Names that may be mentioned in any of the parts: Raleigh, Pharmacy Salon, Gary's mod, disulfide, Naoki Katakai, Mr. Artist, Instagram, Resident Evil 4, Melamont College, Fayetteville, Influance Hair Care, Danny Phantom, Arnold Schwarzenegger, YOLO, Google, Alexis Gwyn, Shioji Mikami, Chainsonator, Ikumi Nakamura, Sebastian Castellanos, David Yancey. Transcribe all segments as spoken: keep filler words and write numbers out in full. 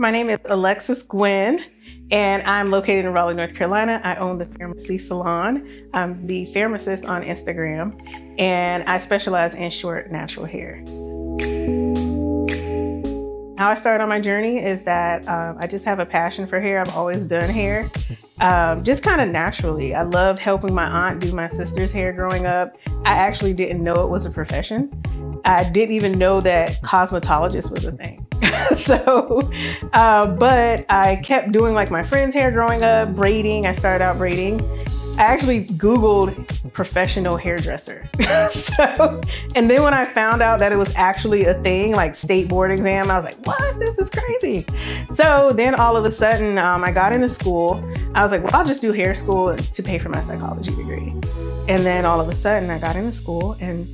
My name is Alexis Gwyn, and I'm located in Raleigh, North Carolina. I own the Pharmacy Salon. I'm the pharmacist on Instagram, and I specialize in short, natural hair. How I started on my journey is that um, I just have a passion for hair. I've always done hair, um, just kind of naturally. I loved helping my aunt do my sister's hair growing up. I actually didn't know it was a profession. I didn't even know that cosmetologist was a thing. So, uh, but I kept doing like my friend's hair growing up, braiding. I started out braiding. I actually Googled professional hairdresser. So, and then when I found out that it was actually a thing, like state board exam, I was like, what? This is crazy. So then all of a sudden um, I got into school. I was like, well, I'll just do hair school to pay for my psychology degree. And then all of a sudden I got into school and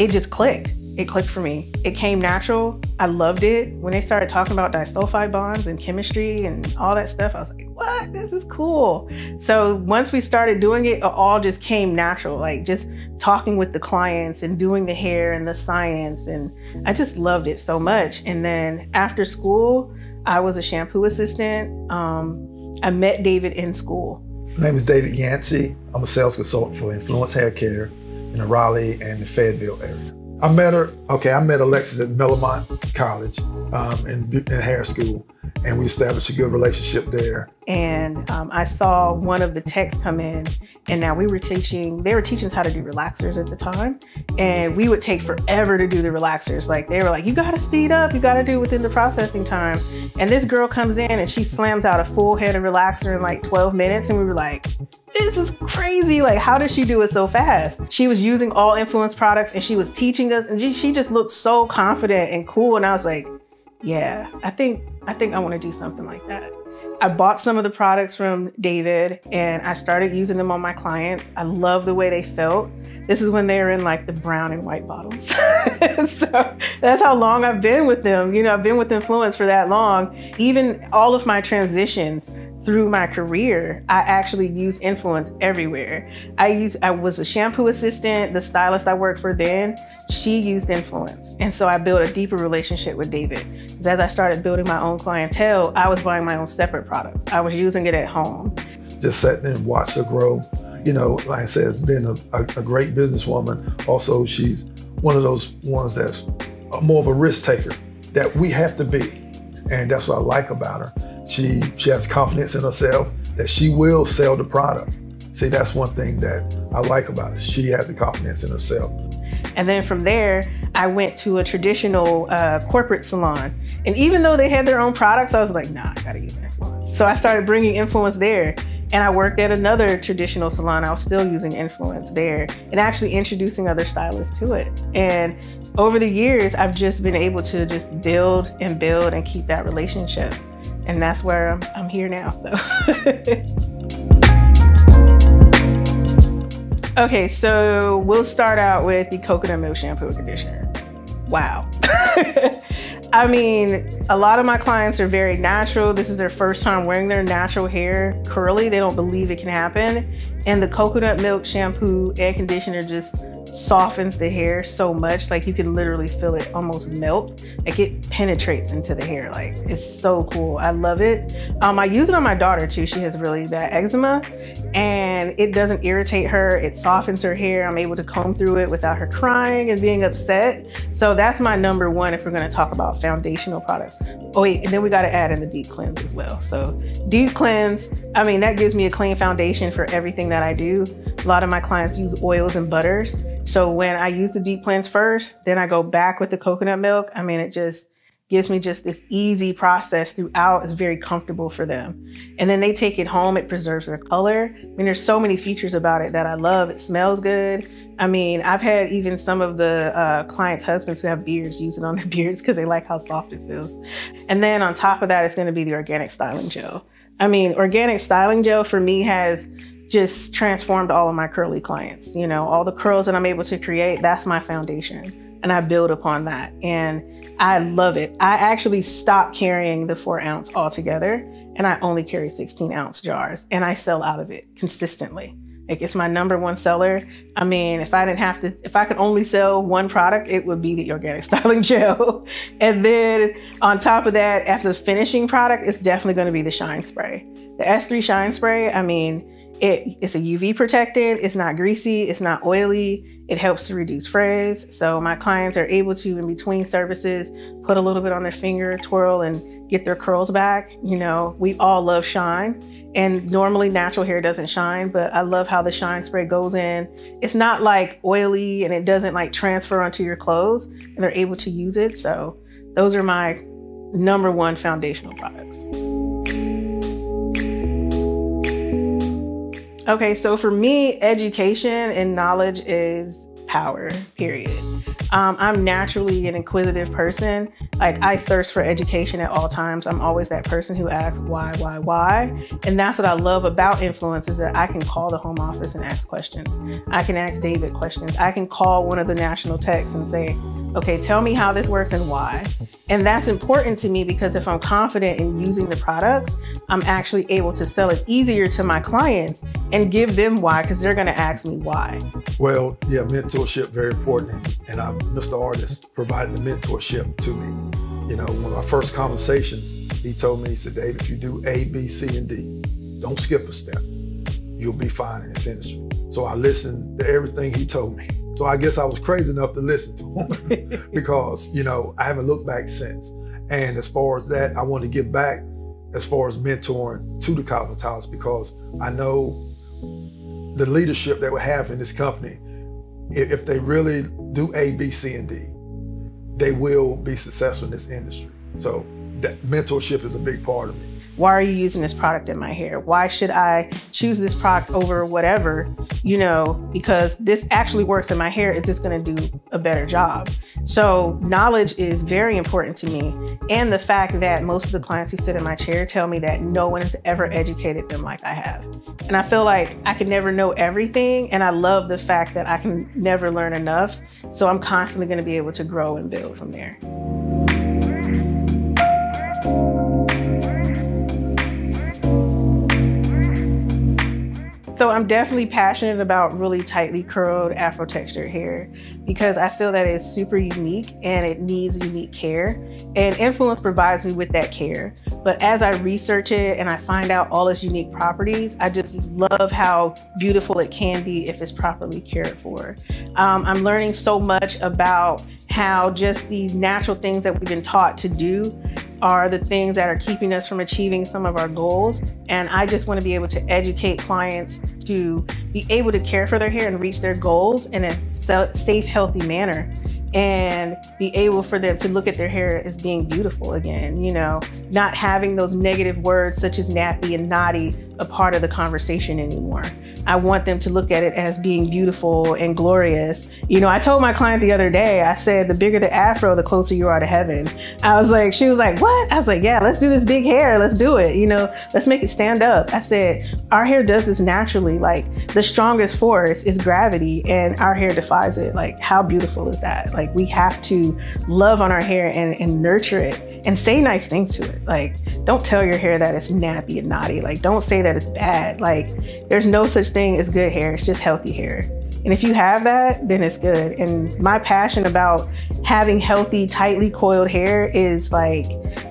it just clicked. It clicked for me. It came natural. I loved it. When they started talking about disulfide bonds and chemistry and all that stuff, I was like, what? This is cool. So once we started doing it, it all just came natural. Like just talking with the clients and doing the hair and the science. And I just loved it so much. And then after school, I was a shampoo assistant. Um, I met David in school. My name is David Yancey. I'm a sales consultant for Influance Hair Care in the Raleigh and the Fayetteville area. I met her, okay, I met Alexis at Melamont College um, in, in hair school, and we established a good relationship there. And um, I saw one of the techs come in, and now we were teaching, they were teaching us how to do relaxers at the time, and we would take forever to do the relaxers. Like they were like, you gotta speed up, you gotta do within the processing time. And this girl comes in and she slams out a full head of relaxer in like twelve minutes, and we were like, this is crazy. Like, how does she do it so fast? She was using all Influence products and she was teaching us, and she just looked so confident and cool. And I was like, yeah, I think I think I want to do something like that. I bought some of the products from David and I started using them on my clients. I love the way they felt. This is when they were in like the brown and white bottles. So that's how long I've been with them. You know, I've been with Influence for that long. Even all of my transitions through my career, I actually use Influence everywhere. I used, I was a shampoo assistant. The stylist I worked for then, she used Influence. And so I built a deeper relationship with David. Because as I started building my own clientele, I was buying my own separate products. I was using it at home. Just sat there and watched her grow. You know, like I said, it's been a, a, a great businesswoman. Also, she's one of those ones that's more of a risk taker that we have to be. And that's what I like about her. She, she has confidence in herself that she will sell the product. See, that's one thing that I like about her. She has the confidence in herself. And then from there, I went to a traditional uh, corporate salon. And even though they had their own products, I was like, nah, I gotta use Influence. So I started bringing Influence there. And I worked at another traditional salon. I was still using Influence there and actually introducing other stylists to it. And over the years, I've just been able to just build and build and keep that relationship. And that's where I'm, I'm here now, so. Okay, so we'll start out with the coconut milk shampoo and conditioner. Wow. I mean, a lot of my clients are very natural. This is their first time wearing their natural hair curly. They don't believe it can happen. And the coconut milk shampoo and conditioner just softens the hair so much. Like you can literally feel it almost melt. Like it penetrates into the hair. Like it's so cool. I love it. Um, I use it on my daughter too. She has really bad eczema and it doesn't irritate her. It softens her hair. I'm able to comb through it without her crying and being upset. So that's my number one if we're gonna talk about foundational products. Oh wait, and then we gotta add in the deep cleanse as well. So deep cleanse, I mean, that gives me a clean foundation for everything that I do. A lot of my clients use oils and butters. So when I use the deep cleanse first, then I go back with the coconut milk. I mean, it just gives me just this easy process throughout. It's very comfortable for them. And then they take it home, it preserves their color. I mean, there's so many features about it that I love. It smells good. I mean, I've had even some of the uh, clients' husbands who have beards use it on their beards because they like how soft it feels. And then on top of that, it's gonna be the organic styling gel. I mean, organic styling gel for me has just transformed all of my curly clients. You know, all the curls that I'm able to create, that's my foundation. And I build upon that. And I love it. I actually stopped carrying the four ounce altogether and I only carry sixteen ounce jars and I sell out of it consistently. Like, it's my number one seller. I mean, if I didn't have to, if I could only sell one product, it would be the organic styling gel. And then on top of that, after the finishing product, it's definitely going to be the shine spray. The S three shine spray, I mean, it, it's a U V protected, it's not greasy, it's not oily, it helps to reduce frizz. So my clients are able to, in between services, put a little bit on their finger, twirl, and get their curls back. You know, we all love shine. And normally natural hair doesn't shine, but I love how the shine spray goes in. It's not like oily and it doesn't like transfer onto your clothes, and they're able to use it. So those are my number one foundational products. Okay, so for me, education and knowledge is power, period. Um, I'm naturally an inquisitive person. Like, I thirst for education at all times. I'm always that person who asks why, why, why. And that's what I love about influence, is that I can call the home office and ask questions. I can ask David questions. I can call one of the national techs and say, okay, tell me how this works and why. And that's important to me, because if I'm confident in using the products, I'm actually able to sell it easier to my clients and give them why, because they're gonna ask me why. Well, yeah, mentorship, very important. And I'm, Mister Artist provided the mentorship to me. You know, one of our first conversations, he told me, he said, Dave, if you do A, B, C, and D, don't skip a step. You'll be fine in this industry. So I listened to everything he told me. So I guess I was crazy enough to listen to him because, you know, I haven't looked back since. And as far as that, I want to give back as far as mentoring to the cosmetologists, because I know the leadership that we have in this company, if they really do A, B, C, and D, they will be successful in this industry. So that mentorship is a big part of it. Why are you using this product in my hair? Why should I choose this product over whatever, you know, because this actually works in my hair. Is this gonna do a better job? So knowledge is very important to me. And the fact that most of the clients who sit in my chair tell me that no one has ever educated them like I have. And I feel like I can never know everything. And I love the fact that I can never learn enough. So I'm constantly gonna be able to grow and build from there. So I'm definitely passionate about really tightly curled Afro textured hair, because I feel that it's super unique and it needs unique care, and influence provides me with that care. But as I research it and I find out all its unique properties, I just love how beautiful it can be if it's properly cared for. Um, I'm learning so much about how just the natural things that we've been taught to do are the things that are keeping us from achieving some of our goals. And I just want to be able to educate clients to be able to care for their hair and reach their goals in a safe, healthy manner, and be able for them to look at their hair as being beautiful again, you know, not having those negative words such as nappy and naughty a part of the conversation anymore. I want them to look at it as being beautiful and glorious. You know, I told my client the other day, I said, the bigger the afro, the closer you are to heaven. I was like, she was like, what? I was like, yeah, let's do this big hair. Let's do it. You know, let's make it stand up. I said, our hair does this naturally. Like, the strongest force is gravity, and our hair defies it. Like, how beautiful is that? Like, we have to love on our hair and, and nurture it. And say nice things to it. Like, don't tell your hair that it's nappy and naughty. Like, don't say that it's bad. Like, there's no such thing as good hair. It's just healthy hair. And if you have that, then it's good. And my passion about having healthy, tightly coiled hair is like,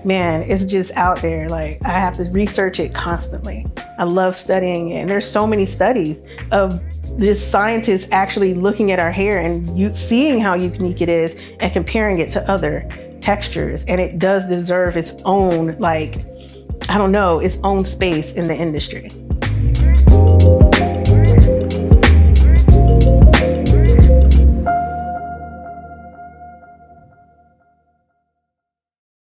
man, it's just out there. Like, I have to research it constantly. I love studying it. And there's so many studies of this scientists actually looking at our hair and you seeing how unique it is and comparing it to other textures, and it does deserve its own, like, I don't know, its own space in the industry.